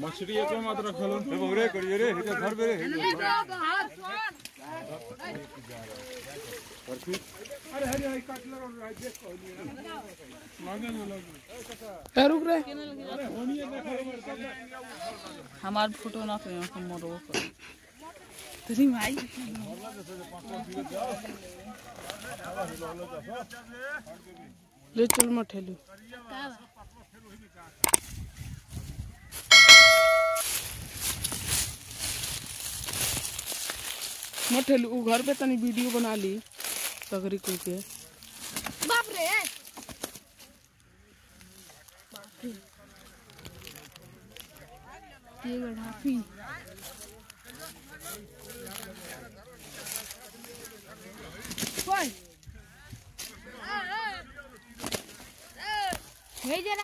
मछली एक मात्रा खा लो बोरे करिए रे इधर घर पे ये बाहर छोड़ अरे हरि हरि काटलर और राजेश को मांगे ना ए रुक रे अरे होनी है हमार फोटो ना पे हम मोरो तेरी भाई ले चल मठेलू मत हेलू उ घर पे तनी वीडियो बना ली तगरी कुल के बाप रे ये गढ़ाफी कोई हे